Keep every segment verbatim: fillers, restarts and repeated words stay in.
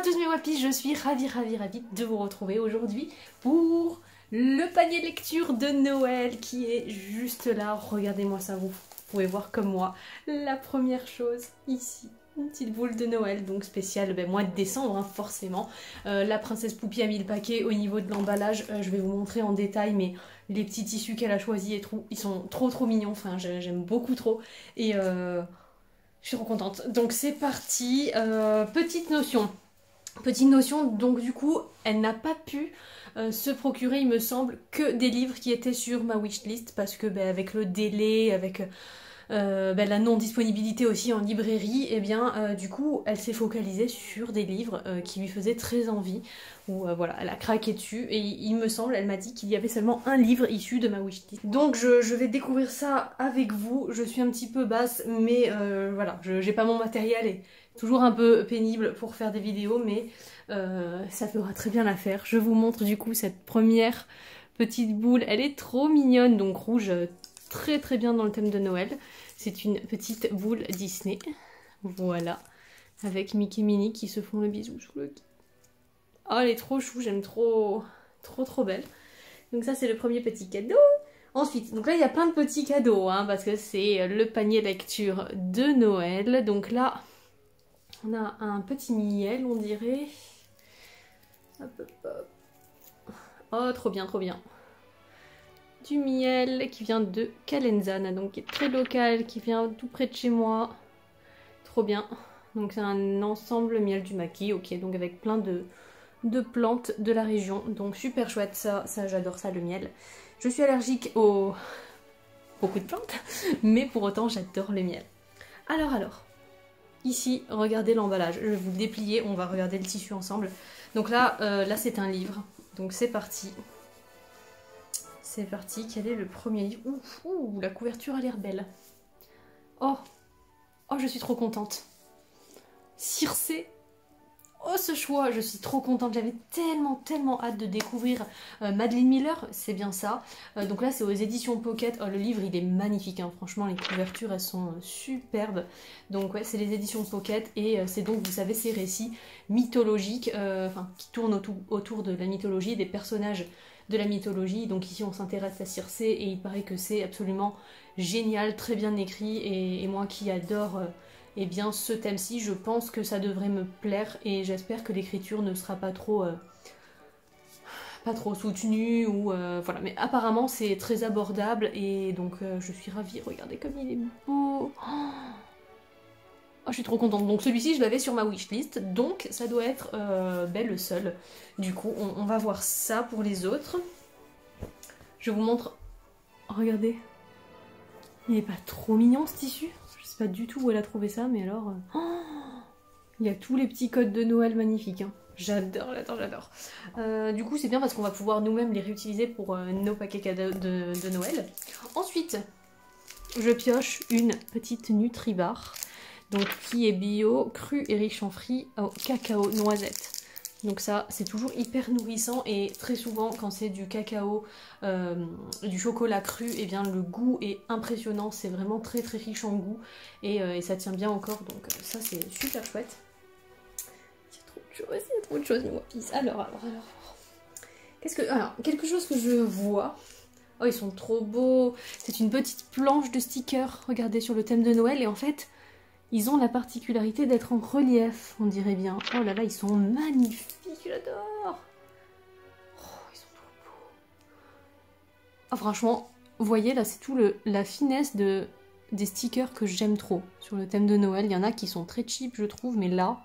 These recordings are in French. à tous mes wapis, je suis ravie, ravie, ravie de vous retrouver aujourd'hui pour le panier de lecture de Noël qui est juste là. Regardez-moi ça, vous pouvez voir comme moi. La première chose ici, une petite boule de Noël, donc spéciale ben, mois de décembre, hein, forcément. Euh, la princesse poupie a mis le paquet au niveau de l'emballage. Euh, je vais vous montrer en détail, mais les petits tissus qu'elle a choisis et tout, ils sont trop trop mignons. Enfin, j'aime beaucoup trop. Et... Euh... je suis trop contente. Donc c'est parti. Euh, petite notion. Petite notion, donc du coup, elle n'a pas pu euh, se procurer, il me semble, que des livres qui étaient sur ma wishlist. Parce que bah, avec le délai, avec euh, bah, la non-disponibilité aussi en librairie, et eh bien euh, du coup, elle s'est focalisée sur des livres euh, qui lui faisaient très envie. Où, euh, voilà, elle a craqué dessus. Et il me semble, elle m'a dit qu'il y avait seulement un livre issu de ma wishlist. Donc je, je vais découvrir ça avec vous. Je suis un petit peu basse, mais euh, voilà, je j'ai pas mon matériel et... toujours un peu pénible pour faire des vidéos, mais euh, ça fera très bien l'affaire. Je vous montre du coup cette première petite boule. Elle est trop mignonne, donc rouge, très très bien dans le thème de Noël. C'est une petite boule Disney. Voilà, avec Mickey et Minnie qui se font le bisou. Oh, elle est trop chou, j'aime trop, trop trop belle. Donc ça c'est le premier petit cadeau. Ensuite, donc là il y a plein de petits cadeaux, hein, parce que c'est le panier lecture de Noël. Donc là... on a un petit miel, on dirait. Hop, hop, hop. Oh, trop bien, trop bien. Du miel qui vient de Calenzane, donc qui est très local, qui vient tout près de chez moi. Trop bien. Donc c'est un ensemble miel du maquis, ok, donc avec plein de, de plantes de la région. Donc super chouette, ça, ça j'adore ça, le miel. Je suis allergique aux... beaucoup de plantes, mais pour autant j'adore le miel. Alors, alors. Ici, regardez l'emballage. Je vais vous le déplier, on va regarder le tissu ensemble. Donc là, euh, là c'est un livre. Donc c'est parti. C'est parti, quel est le premier livre? Ouf, ouh, la couverture a l'air belle. Oh, oh, je suis trop contente. Circé. Oh, ce choix, je suis trop contente. J'avais tellement, tellement hâte de découvrir euh, Madeleine Miller, c'est bien ça. Euh, donc là, c'est aux éditions Pocket. Oh, le livre, il est magnifique, hein. Franchement, les couvertures, elles sont euh, superbes. Donc ouais, c'est les éditions Pocket et euh, c'est donc, vous savez, ces récits mythologiques, euh, enfin, qui tournent autour, autour de la mythologie, des personnages de la mythologie. Donc ici, on s'intéresse à Circé et il paraît que c'est absolument génial, très bien écrit. Et, et moi qui adore... Euh, eh bien ce thème-ci, je pense que ça devrait me plaire et j'espère que l'écriture ne sera pas trop euh, pas trop soutenue ou euh, voilà, mais apparemment c'est très abordable et donc euh, je suis ravie. Regardez comme il est beau. Oh, je suis trop contente. Donc celui-ci je l'avais sur ma wishlist, donc ça doit être euh, ben, le seul. Du coup on, on va voir ça pour les autres. Je vous montre. Regardez, il n'est pas trop mignon ce tissu? Pas du tout où elle a trouvé ça, mais alors euh... oh, il y a tous les petits codes de Noël magnifiques, hein. J'adore, j'adore, j'adore. Euh, du coup c'est bien parce qu'on va pouvoir nous-mêmes les réutiliser pour euh, nos paquets cadeaux de, de Noël. Ensuite je pioche une petite Nutribar, donc qui est bio, crue et riche en fruits, au cacao noisette. Donc ça c'est toujours hyper nourrissant et très souvent quand c'est du cacao, euh, du chocolat cru, et eh bien le goût est impressionnant, c'est vraiment très très riche en goût et, euh, et ça tient bien encore, donc ça c'est super chouette. Il y a trop de choses, il y a trop de choses mes wapis. Alors alors alors, qu'est-ce que... alors quelque chose que je vois, oh ils sont trop beaux, c'est une petite planche de stickers, regardez, sur le thème de Noël et en fait... ils ont la particularité d'être en relief, on dirait bien. Oh là là, ils sont magnifiques, j'adore. Oh, ils sont trop beaux. Ah, franchement, vous voyez, là, c'est tout le, la finesse de, des stickers que j'aime trop. Sur le thème de Noël, il y en a qui sont très cheap, je trouve, mais là,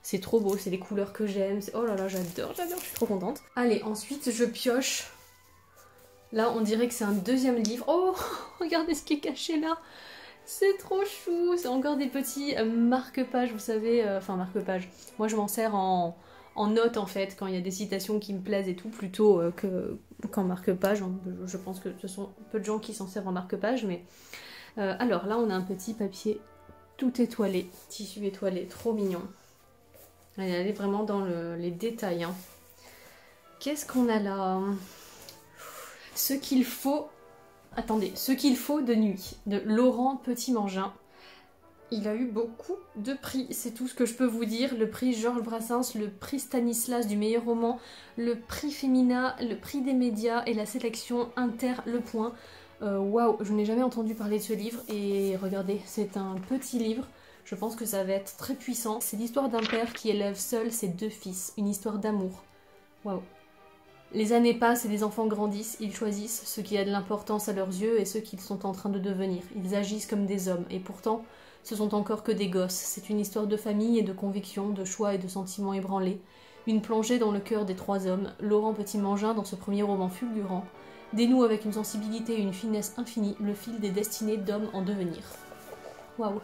c'est trop beau. C'est les couleurs que j'aime. Oh là là, j'adore, j'adore, je suis trop contente. Allez, ensuite, je pioche. Là, on dirait que c'est un deuxième livre. Oh, regardez ce qui est caché là. C'est trop chou, c'est encore des petits marque-pages, vous savez, euh, enfin marque-pages. Moi je m'en sers en, en note en fait, quand il y a des citations qui me plaisent et tout, plutôt euh, qu'en qu marque-page. Je pense que ce sont peu de gens qui s'en servent en marque-page, mais... Euh, alors là on a un petit papier tout étoilé, tissu étoilé, trop mignon. Elle est vraiment dans le, les détails. Hein. Qu'est-ce qu'on a là? Ce qu'il faut... Attendez, Ce qu'il faut de nuit, de Laurent Petitmangin. il a eu beaucoup de prix, c'est tout ce que je peux vous dire. Le prix Georges Brassens, le prix Stanislas du meilleur roman, le prix Femina, le prix des médias et la sélection Inter Le Point. Waouh, wow, je n'ai jamais entendu parler de ce livre et regardez, c'est un petit livre. Je pense que ça va être très puissant. C'est l'histoire d'un père qui élève seul ses deux fils, une histoire d'amour. Waouh. Les années passent et les enfants grandissent, ils choisissent ce qui a de l'importance à leurs yeux et ce qu'ils sont en train de devenir. Ils agissent comme des hommes et pourtant, ce sont encore que des gosses. C'est une histoire de famille et de convictions, de choix et de sentiments ébranlés. Une plongée dans le cœur des trois hommes. Laurent Petitmangin, dans ce premier roman fulgurant, dénoue avec une sensibilité et une finesse infinie le fil des destinées d'hommes en devenir. Waouh.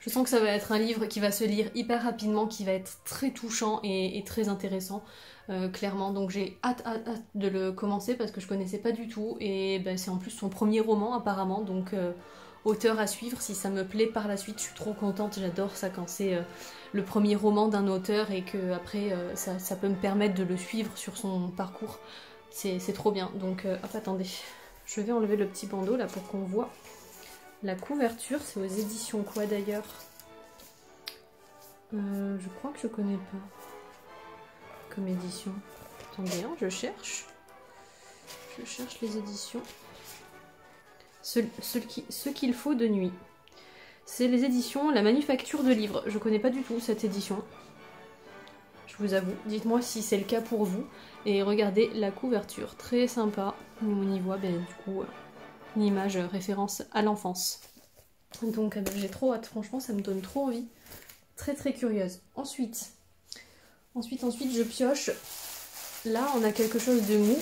Je sens que ça va être un livre qui va se lire hyper rapidement, qui va être très touchant et, et très intéressant, euh, clairement. Donc j'ai hâte, hâte, hâte de le commencer parce que je connaissais pas du tout. Et ben, c'est en plus son premier roman apparemment, donc euh, auteur à suivre. Si ça me plaît par la suite, je suis trop contente. J'adore ça quand c'est euh, le premier roman d'un auteur et que après euh, ça, ça peut me permettre de le suivre sur son parcours. C'est trop bien. Donc euh, hop, attendez, je vais enlever le petit bandeau là pour qu'on voit la couverture. C'est aux éditions quoi d'ailleurs, euh, je crois que je connais pas comme édition. Attendez, hein, je cherche je cherche les éditions. Ce, ce, ce qu'il faut de nuit, c'est les éditions La Manufacture de Livres. Je connais pas du tout cette édition, je vous avoue. Dites-moi si c'est le cas pour vous. Et regardez la couverture, très sympa. On y voit, ben, du coup, une image référence à l'enfance. Donc ben, j'ai trop hâte, franchement ça me donne trop envie. Très très curieuse. Ensuite, ensuite, ensuite je pioche. Là on a quelque chose de mou.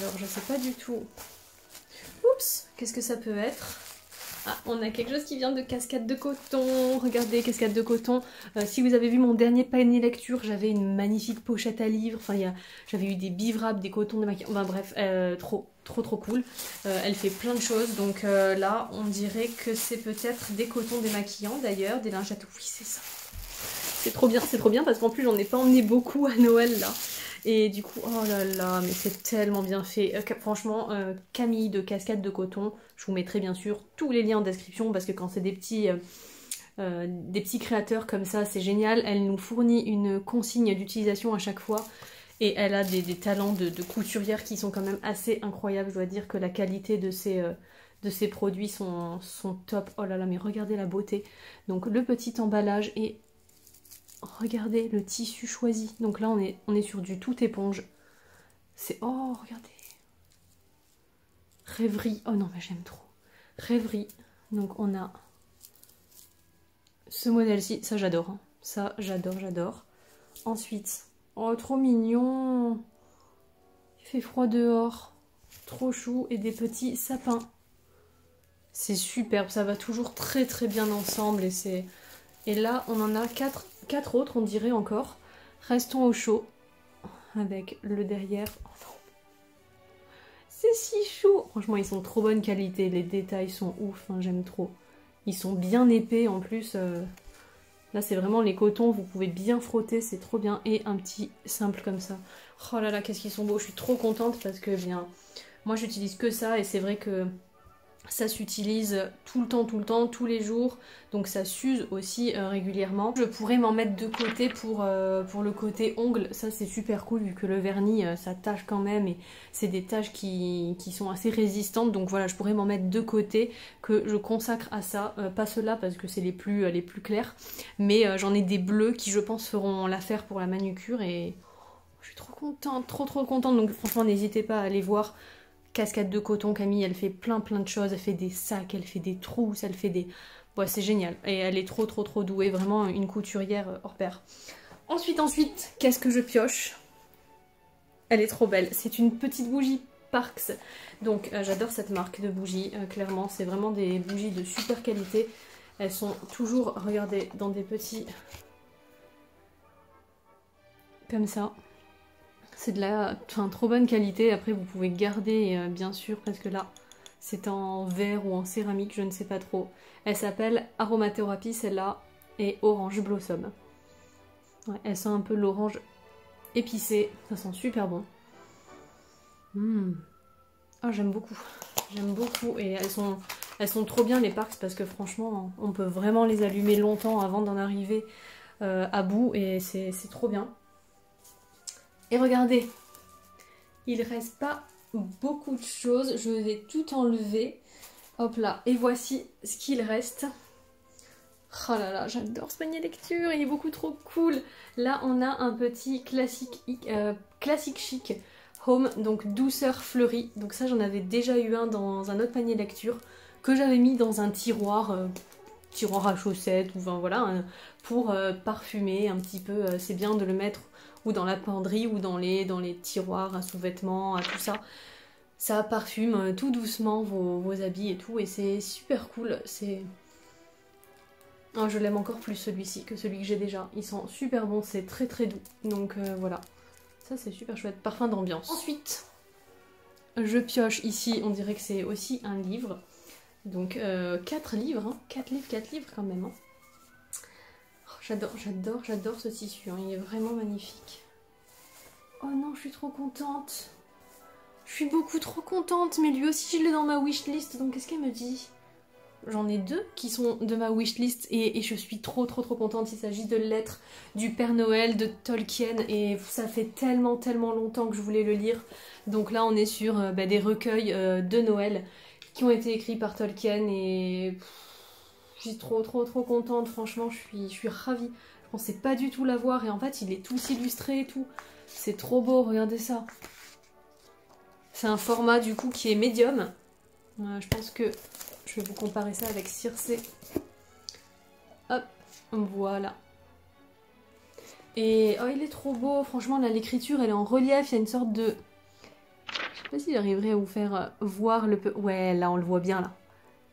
Alors je sais pas du tout. Oups, qu'est-ce que ça peut être ? Ah, on a quelque chose qui vient de Cascade de coton. Regardez, Cascade de coton. Euh, si vous avez vu mon dernier panier lecture, j'avais une magnifique pochette à livres. Enfin, j'avais eu des bivraps, des cotons, des maquillons. Enfin, bref, euh, trop, trop, trop cool. Euh, elle fait plein de choses. Donc euh, là, on dirait que c'est peut-être des cotons démaquillants d'ailleurs, des lingettes. Oui, c'est ça. C'est trop bien, c'est trop bien parce qu'en plus, j'en ai pas emmené beaucoup à Noël là. Et du coup, oh là là, mais c'est tellement bien fait. Euh, franchement, euh, Camille de Cascade de coton, je vous mettrai bien sûr tous les liens en description parce que quand c'est des petits, euh, des petits créateurs comme ça, c'est génial. Elle nous fournit une consigne d'utilisation à chaque fois et elle a des, des talents de, de couturière qui sont quand même assez incroyables. Je dois dire que la qualité de ces... Euh, de ces produits sont, sont top. Oh là là, mais regardez la beauté. Donc le petit emballage et... regardez le tissu choisi. Donc là on est, on est sur du tout éponge. C'est... oh regardez. Rêverie. Oh non mais j'aime trop. Rêverie. Donc on a ce modèle-ci. Ça j'adore. Hein. Ça j'adore, j'adore. Ensuite. Oh trop mignon. Il fait froid dehors. Trop chou. Et des petits sapins. C'est superbe. Ça va toujours très très bien ensemble. Et c'est... et là on en a quatre, quatre autres on dirait encore. Restons au chaud avec le derrière. Oh non. C'est si chaud. Franchement ils sont de trop bonne qualité, les détails sont ouf, hein, j'aime trop. Ils sont bien épais en plus. Euh... Là c'est vraiment les cotons, vous pouvez bien frotter, c'est trop bien. Et un petit simple comme ça. Oh là là qu'est-ce qu'ils sont beaux, je suis trop contente parce que bien, moi j'utilise que ça et c'est vrai que... ça s'utilise tout le temps, tout le temps, tous les jours. Donc ça s'use aussi euh, régulièrement. Je pourrais m'en mettre de côté pour, euh, pour le côté ongle. Ça c'est super cool vu que le vernis euh, ça tache quand même. Et c'est des taches qui, qui sont assez résistantes. Donc voilà, je pourrais m'en mettre de côté que je consacre à ça. Euh, pas ceux-là parce que c'est les plus, euh, les plus clairs. Mais euh, j'en ai des bleus qui je pense feront l'affaire pour la manucure. Et oh, je suis trop contente, trop trop contente. Donc franchement n'hésitez pas à aller voir. Cascade de coton, Camille, elle fait plein plein de choses, elle fait des sacs, elle fait des trousses, elle fait des... ouais, c'est génial, et elle est trop trop trop douée, vraiment une couturière hors pair. Ensuite, ensuite, qu'est-ce que je pioche? Elle est trop belle, c'est une petite bougie Parks. Donc euh, j'adore cette marque de bougies, euh, clairement, c'est vraiment des bougies de super qualité. Elles sont toujours, regardez, dans des petits... comme ça. C'est de la enfin, trop bonne qualité, après vous pouvez garder euh, bien sûr parce que là c'est en verre ou en céramique, je ne sais pas trop. Elle s'appelle Aromathérapie celle-là et Orange Blossom. Ouais, elle sent un peu l'orange épicé, ça sent super bon. Mmh. Oh, j'aime beaucoup, j'aime beaucoup et elles sont, Elles sont trop bien les Parks parce que franchement, on peut vraiment les allumer longtemps avant d'en arriver euh, à bout et c'est trop bien. Et regardez, il reste pas beaucoup de choses. Je vais tout enlever. Hop là, et voici ce qu'il reste. Oh là là, j'adore ce panier lecture, il est beaucoup trop cool. Là, on a un petit classique, euh, classique chic home, donc douceur fleurie. Donc ça, j'en avais déjà eu un dans un autre panier lecture que j'avais mis dans un tiroir, euh, tiroir à chaussettes, ou ben, voilà, hein, pour euh, parfumer un petit peu. Euh, c'est bien de le mettre ou dans la penderie ou dans les, dans les tiroirs à sous-vêtements, à tout ça. Ça parfume euh, tout doucement vos, vos habits et tout, et c'est super cool. C'est... Oh, je l'aime encore plus celui-ci que celui que j'ai déjà. Il sent super bon, c'est très très doux. Donc euh, voilà, ça c'est super chouette, parfum d'ambiance. Ensuite, je pioche ici, on dirait que c'est aussi un livre. Donc euh, quatre livres, hein. quatre livres, quatre livres quand même. Hein. Oh, j'adore, j'adore, j'adore ce tissu, hein. Il est vraiment magnifique. Oh non, je suis trop contente. Je suis beaucoup trop contente, mais lui aussi je l'ai dans ma wishlist, donc qu'est-ce qu'elle me dit ? J'en ai deux qui sont de ma wishlist et, et je suis trop trop trop contente. Il s'agit de Lettres du Père Noël de Tolkien et ça fait tellement tellement longtemps que je voulais le lire. Donc là on est sur euh, bah, des recueils euh, de Noël qui ont été écrits par Tolkien et pff, je suis trop trop trop contente. Franchement je suis, je suis ravie. Je pensais pas du tout l'avoir et en fait il est tout illustré et tout. C'est trop beau, regardez ça. C'est un format du coup qui est médium. Euh, je pense que... Je vais vous comparer ça avec Circé. Hop, voilà. Et oh, il est trop beau. Franchement, là, l'écriture, elle est en relief. Il y a une sorte de... Je sais pas si j'arriverai à vous faire voir le peu... Ouais, là, on le voit bien, là.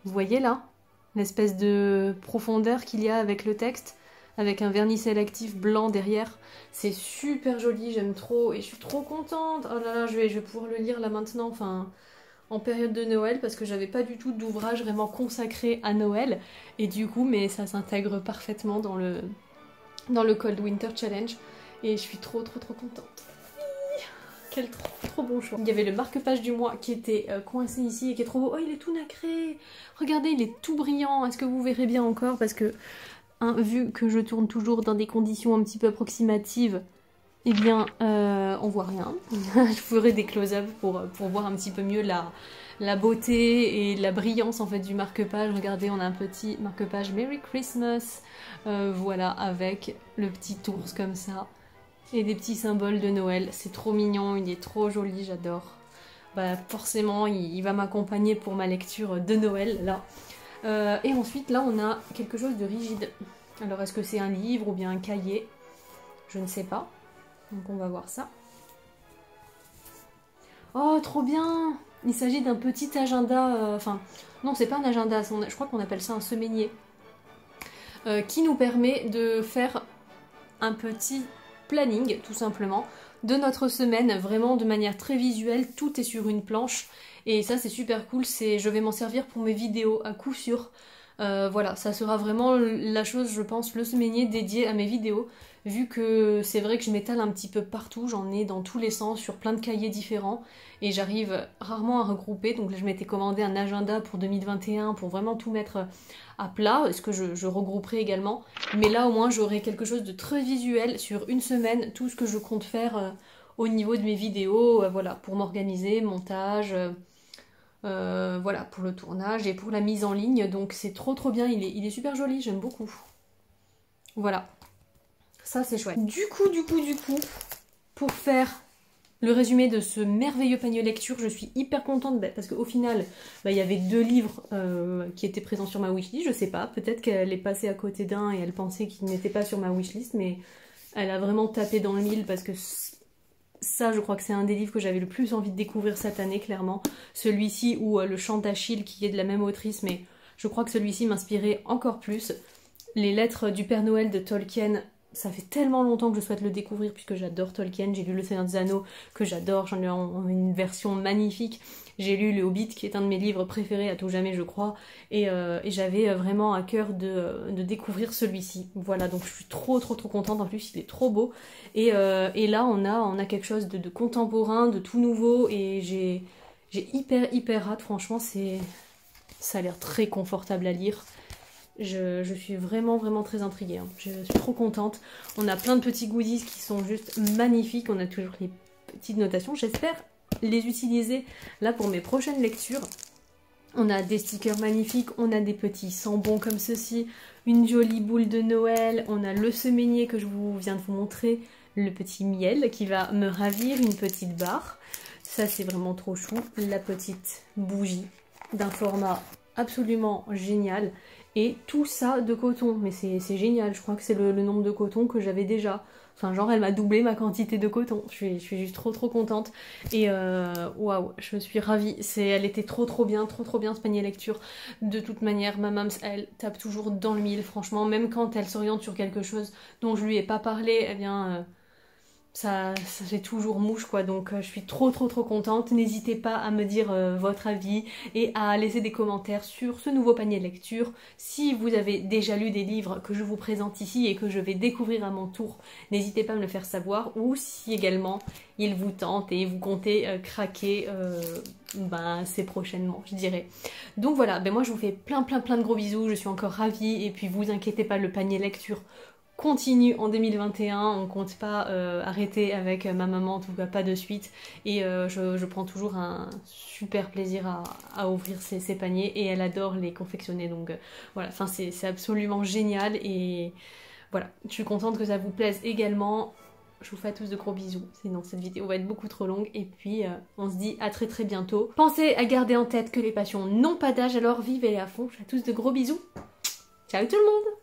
Vous voyez, là, l'espèce de profondeur qu'il y a avec le texte, avec un vernis sélectif blanc derrière. C'est super joli, j'aime trop. Et je suis trop contente. Oh là là, je vais, je vais pouvoir le lire, là, maintenant. Enfin... en période de Noël parce que j'avais pas du tout d'ouvrage vraiment consacré à Noël et du coup mais ça s'intègre parfaitement dans le dans le Cold Winter Challenge et je suis trop trop trop contente. Quel trop, trop bon choix. Il y avait le marque-page du mois qui était euh, coincé ici et qui est trop beau. Oh il est tout nacré. Regardez il est tout brillant. Est-ce que vous verrez bien encore parce que hein, vu que je tourne toujours dans des conditions un petit peu approximatives eh bien, euh, on voit rien. Je ferai des close-up pour, pour voir un petit peu mieux la, la beauté et la brillance en fait du marque-page. Regardez, on a un petit marque-page Merry Christmas, euh, voilà, avec le petit ours comme ça et des petits symboles de Noël. C'est trop mignon, il est trop joli, j'adore. Bah forcément, il, il va m'accompagner pour ma lecture de Noël là. Euh, et ensuite, là, on a quelque chose de rigide. Alors, est-ce que c'est un livre ou bien un cahier? Je ne sais pas. Donc on va voir ça. Oh, trop bien! Il s'agit d'un petit agenda... Euh, enfin, non, c'est pas un agenda, je crois qu'on appelle ça un semainier. Euh, qui nous permet de faire un petit planning, tout simplement, de notre semaine, vraiment de manière très visuelle. Tout est sur une planche. Et ça, c'est super cool. C'est, je vais m'en servir pour mes vidéos à coup sûr. Euh, voilà, ça sera vraiment la chose, je pense, le semainier dédié à mes vidéos. Vu que c'est vrai que je m'étale un petit peu partout, j'en ai dans tous les sens, sur plein de cahiers différents, et j'arrive rarement à regrouper. Donc là je m'étais commandé un agenda pour deux mille vingt et un pour vraiment tout mettre à plat, ce que je, je regrouperai également. Mais là au moins j'aurai quelque chose de très visuel sur une semaine, tout ce que je compte faire euh, au niveau de mes vidéos, euh, voilà, pour m'organiser, montage, euh, euh, voilà, pour le tournage et pour la mise en ligne. Donc c'est trop trop bien, il est, il est super joli, j'aime beaucoup. Voilà. Ça c'est chouette. Du coup, du coup, du coup, pour faire le résumé de ce merveilleux panier lecture, je suis hyper contente bah, parce qu'au final, bah, il y avait deux livres euh, qui étaient présents sur ma wishlist, je sais pas, peut-être qu'elle est passée à côté d'un et elle pensait qu'il n'était pas sur ma wishlist, mais elle a vraiment tapé dans le mille parce que ça, je crois que c'est un des livres que j'avais le plus envie de découvrir cette année, clairement. Celui-ci ou euh, Le Chant d'Achille qui est de la même autrice, mais je crois que celui-ci m'inspirait encore plus. Les Lettres du Père Noël de Tolkien, ça fait tellement longtemps que je souhaite le découvrir puisque j'adore Tolkien, j'ai lu Le Seigneur des Anneaux que j'adore, j'en ai une version magnifique, j'ai lu Le Hobbit qui est un de mes livres préférés à tout jamais je crois et, euh, et j'avais vraiment à cœur de, de découvrir celui-ci. Voilà, donc je suis trop trop trop contente, en plus il est trop beau et, euh, et là on a, on a quelque chose de, de contemporain, de tout nouveau et j'ai hyper hyper hâte, franchement c'est... Ça a l'air très confortable à lire. Je, je suis vraiment vraiment très intriguée, hein. Je suis trop contente. On a plein de petits goodies qui sont juste magnifiques. On a toujours les petites notations. J'espère les utiliser là pour mes prochaines lectures. On a des stickers magnifiques, on a des petits sambons comme ceci, une jolie boule de Noël, on a le semainier que je vous viens de vous montrer, le petit miel qui va me ravir, une petite barre. Ça c'est vraiment trop chou. La petite bougie d'un format absolument génial. Et tout ça de coton, mais c'est génial, je crois que c'est le, le nombre de coton que j'avais déjà. Enfin genre elle m'a doublé ma quantité de coton, je suis, je suis juste trop trop contente. Et waouh, wow, je me suis ravie, elle était trop trop bien, trop trop bien ce panier lecture. De toute manière, ma mams, elle tape toujours dans le mille, franchement, même quand elle s'oriente sur quelque chose dont je lui ai pas parlé, eh bien... Euh... ça, ça fait toujours mouche quoi, donc euh, je suis trop trop trop contente. N'hésitez pas à me dire euh, votre avis et à laisser des commentaires sur ce nouveau panier de lecture. Si vous avez déjà lu des livres que je vous présente ici et que je vais découvrir à mon tour, n'hésitez pas à me le faire savoir, ou si également il vous tente et vous comptez euh, craquer euh, ben, c'est prochainement je dirais. Donc voilà, ben moi je vous fais plein plein plein de gros bisous, je suis encore ravie, et puis vous inquiétez pas, le panier lecture continue en deux mille vingt et un, on compte pas euh, arrêter avec ma maman, en tout cas pas de suite, et euh, je, je prends toujours un super plaisir à, à ouvrir ces, ces paniers, et elle adore les confectionner, donc euh, voilà, enfin c'est absolument génial, et voilà, je suis contente que ça vous plaise également. Je vous fais à tous de gros bisous, sinon cette vidéo va être beaucoup trop longue, et puis euh, on se dit à très très bientôt. Pensez à garder en tête que les passions n'ont pas d'âge, alors vivez à fond. Je vous fais à tous de gros bisous, ciao tout le monde.